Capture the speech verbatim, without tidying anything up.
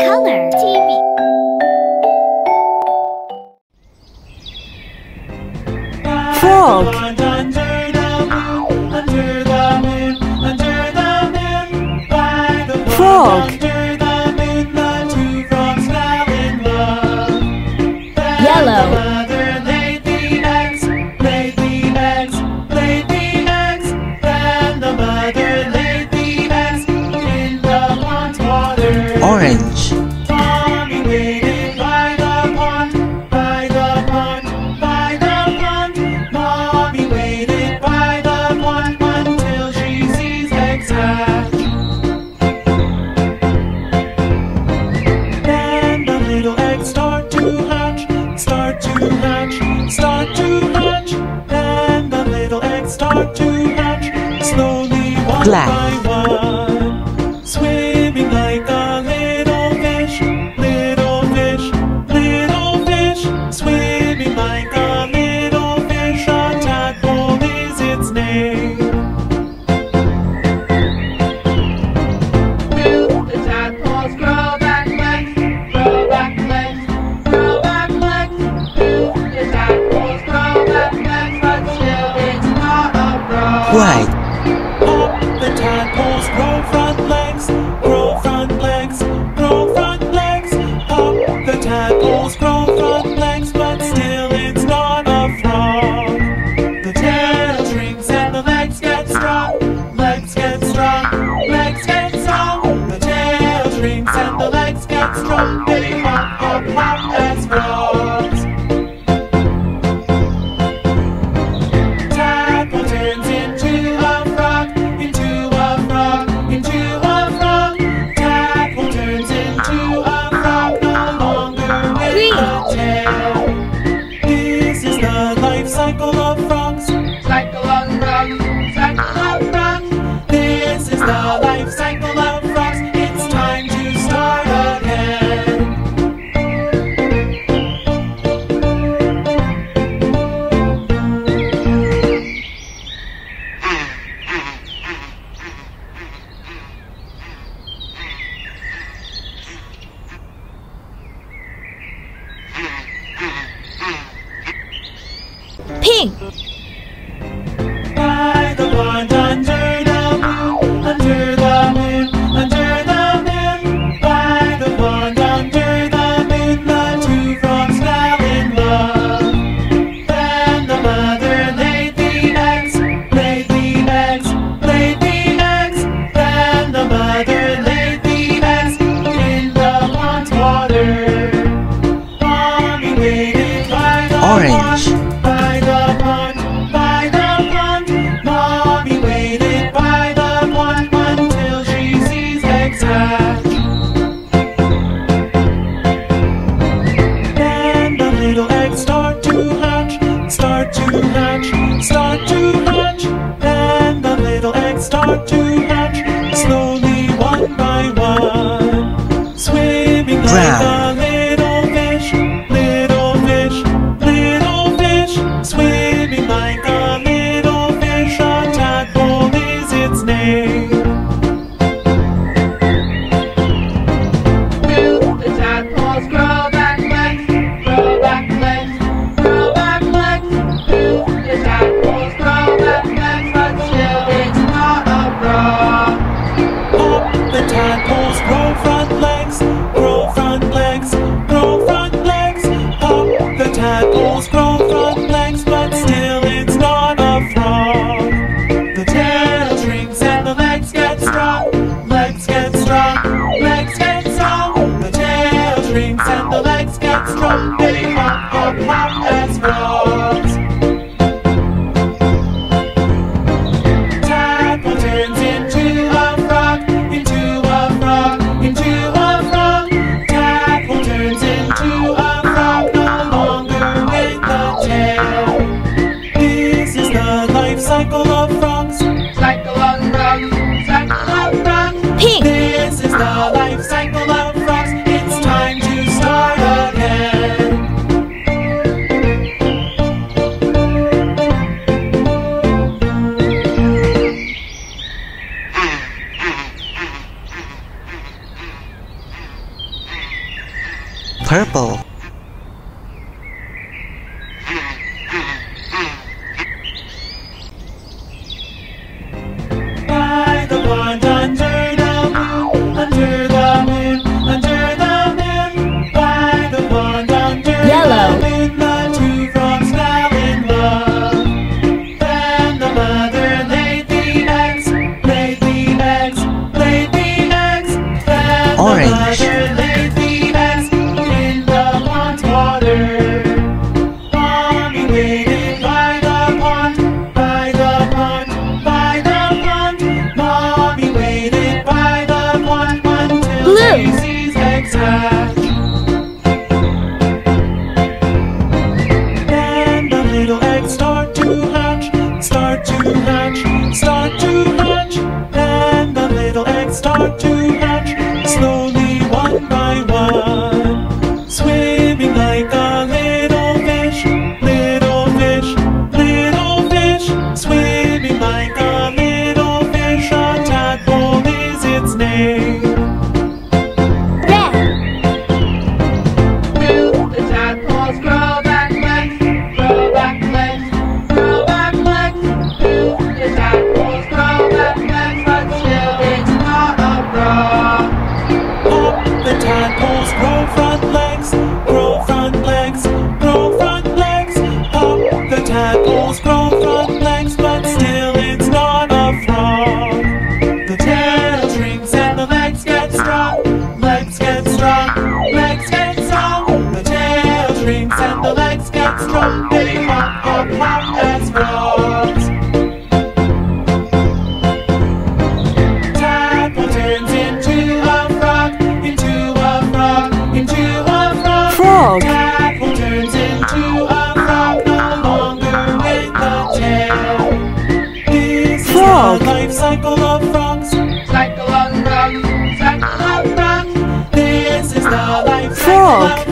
Color T V。 Frog. Frog. Yellow. Orange. Tommy waited by the pond, by the pond, by the pond. Mommy waited by the pond until she sees exact. Then the little eggs start to hatch, start to hatch, start to hatch. Then the little eggs start to hatch, slowly one by one, swimming like a Right. Up the tadpoles grow front legs, grow front legs, grow front legs. Up the tadpoles grow front legs, but still it's not a frog. The tail shrinks and the legs get strong, legs get strong, legs get strong. The tail shrinks and the legs get strong. They hop, hop, hop as frogs. Cycle of frogs, cycle of frogs, cycle of frogs. This is the life cycle of frogs. It's time to start again. Pink. By the pond, under the moon, under the moon, under the moon. By the pond, under the moon, the two frogs fell in love. Then the mother laid the eggs, laid the eggs, laid the eggs. Then the mother laid the eggs in the pond's water. Mommy waited by the orange. Pond. Start to hatch, then the little eggs start to hatch, slowly one by one, swimming like a little fish, little fish, little fish, swimming like a little fish, a tadpole is its name. Will the tadpoles grow back legs, grow back legs, grow back legs, will the tadpoles grow front legs, grow front legs, grow front legs. Up the tadpoles grow front legs, but still it's not a frog. The tail shrinks and the legs get strong, legs get strong, legs get strong. The tail shrinks and the legs get strong. They hop, hop, hop as frogs. Tadpole turns into a frog, into cycle of frogs, cycle of frogs, cycle of frogs. Pink. This is the life cycle of frogs. It's time to start again. Purple. By the blind under the moon, under the moon, under the moon. By the blind under Yellow. The moon, the two frogs fell in love. Then the mother laid the eggs, laid the eggs, laid the eggs. Then Orange. The mother laid the eggs in the pond water. Mommy waited by the pond, by the pond, by the pond. Mommy waited by the pond until Blue. She sees eggs hatch. Then the little eggs start to hatch, start to hatch, start to hatch. Then the little eggs start to hatch, slowly one by one, swimming like a little fish, little fish, little fish, swimming like a little fish. A tadpole is its name. Red. Will the tadpoles grow back legs? Grow back legs? Grow back legs? Will the tadpoles grow back legs? But still it's not a frog. Up the tadpoles grow front legs, grow front legs, grow front legs. Up the tadpoles grow front legs, but still it's not a frog. The tail shrinks and the legs get strong, legs get strong, legs get strong. The tail shrinks and the legs get strong, they hop, hop, hop as frogs. Tadpole turns into a frog, into a frog, into a frog. Frog. Tadpole turns into a frog, no longer with the tail. This Frog. is the life cycle of frogs. Cycle of frogs, cycle of frogs. This is the life cycle Frog. of